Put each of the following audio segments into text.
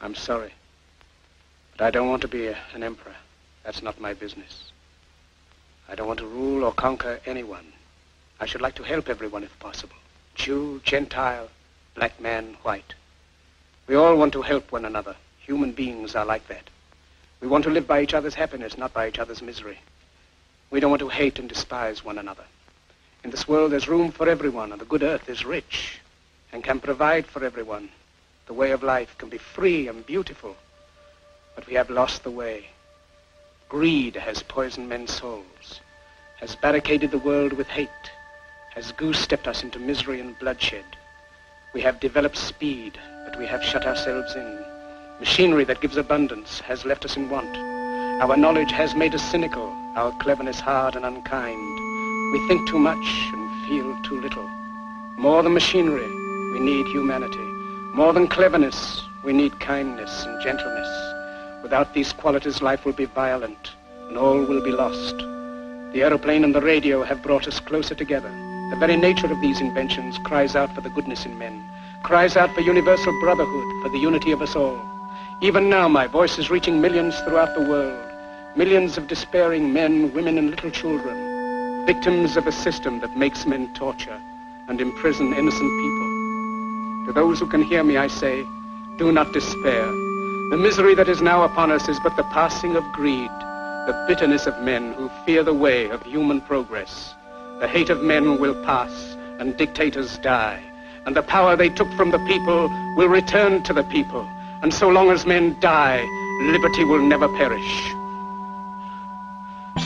I'm sorry, but I don't want to be an emperor. That's not my business. I don't want to rule or conquer anyone. I should like to help everyone if possible. Jew, Gentile, black man, white. We all want to help one another. Human beings are like that. We want to live by each other's happiness, not by each other's misery. We don't want to hate and despise one another. In this world, there's room for everyone, and the good earth is rich and can provide for everyone. The way of life can be free and beautiful, but we have lost the way. Greed has poisoned men's souls, has barricaded the world with hate, has goose-stepped us into misery and bloodshed. We have developed speed, but we have shut ourselves in. Machinery that gives abundance has left us in want. Our knowledge has made us cynical, our cleverness hard and unkind. We think too much and feel too little. More than machinery, we need humanity. More than cleverness, we need kindness and gentleness. Without these qualities, life will be violent, and all will be lost. The aeroplane and the radio have brought us closer together. The very nature of these inventions cries out for the goodness in men, cries out for universal brotherhood, for the unity of us all. Even now, my voice is reaching millions throughout the world, millions of despairing men, women, and little children, victims of a system that makes men torture and imprison innocent people. To those who can hear me, I say, do not despair. The misery that is now upon us is but the passing of greed, the bitterness of men who fear the way of human progress. The hate of men will pass, and dictators die, and the power they took from the people will return to the people. And so long as men die, liberty will never perish.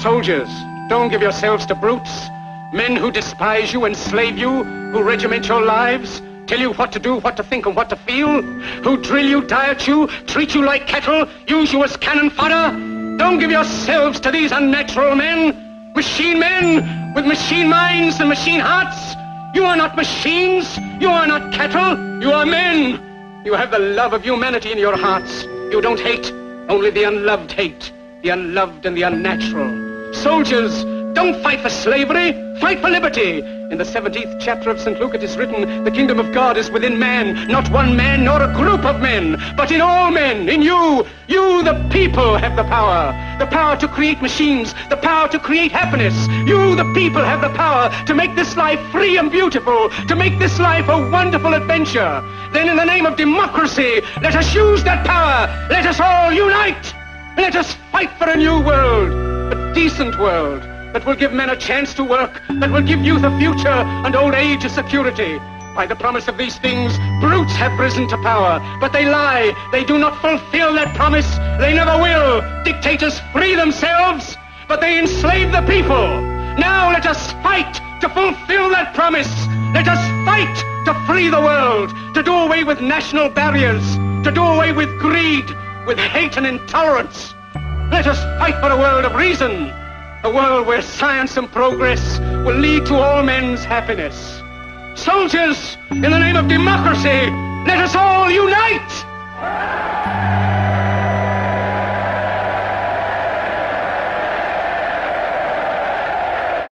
Soldiers, don't give yourselves to brutes, men who despise you, enslave you, who regiment your lives, tell you what to do, what to think, and what to feel, who drill you, diet you, treat you like cattle, use you as cannon fodder. Don't give yourselves to these unnatural men, machine men with machine minds and machine hearts. You are not machines, you are not cattle, you are men. You have the love of humanity in your hearts. You don't hate, only the unloved hate, the unloved and the unnatural. Soldiers, don't fight for slavery, fight for liberty. In the 17th chapter of St. Luke it is written, the kingdom of God is within man, not one man nor a group of men, but in all men, in you. You, the people, have the power to create machines, the power to create happiness. You, the people, have the power to make this life free and beautiful, to make this life a wonderful adventure. Then in the name of democracy, let us use that power. Let us all unite. Let us fight for a new world, a decent world, that will give men a chance to work, that will give youth a future and old age a security. By the promise of these things, brutes have risen to power, but they lie. They do not fulfill that promise. They never will. Dictators free themselves, but they enslave the people. Now let us fight to fulfill that promise. Let us fight to free the world, to do away with national barriers, to do away with greed, with hate and intolerance. Let us fight for a world of reason, a world where science and progress will lead to all men's happiness. Soldiers, in the name of democracy, let us all unite!